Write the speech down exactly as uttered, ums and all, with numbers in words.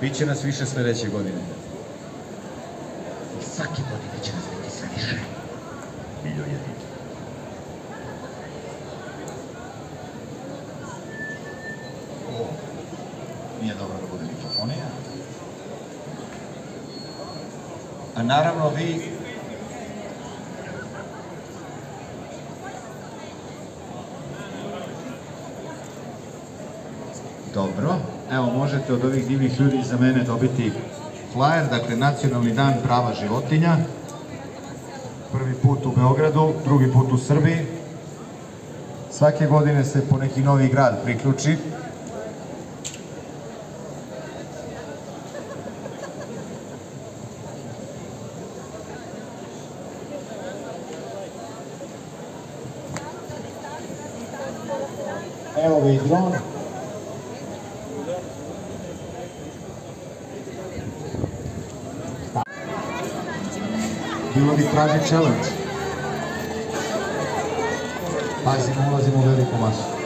Biće nas više sledeće godine. I svake godine će nas biti sve više. Miljo jedin. Nije dobro da bude mikrofonija. A naravno vi... Dobro, evo možete od ovih divnih ljudi za mene dobiti flyer, dakle Nacionalni dan prava životinja. Prvi put u Beogradu, drugi put u Srbiji. Svake godine se po neki novi grad priključi. Evo ga i dron. Bilo bi traži challenge. Pazimo, ulazimo u veliku masu.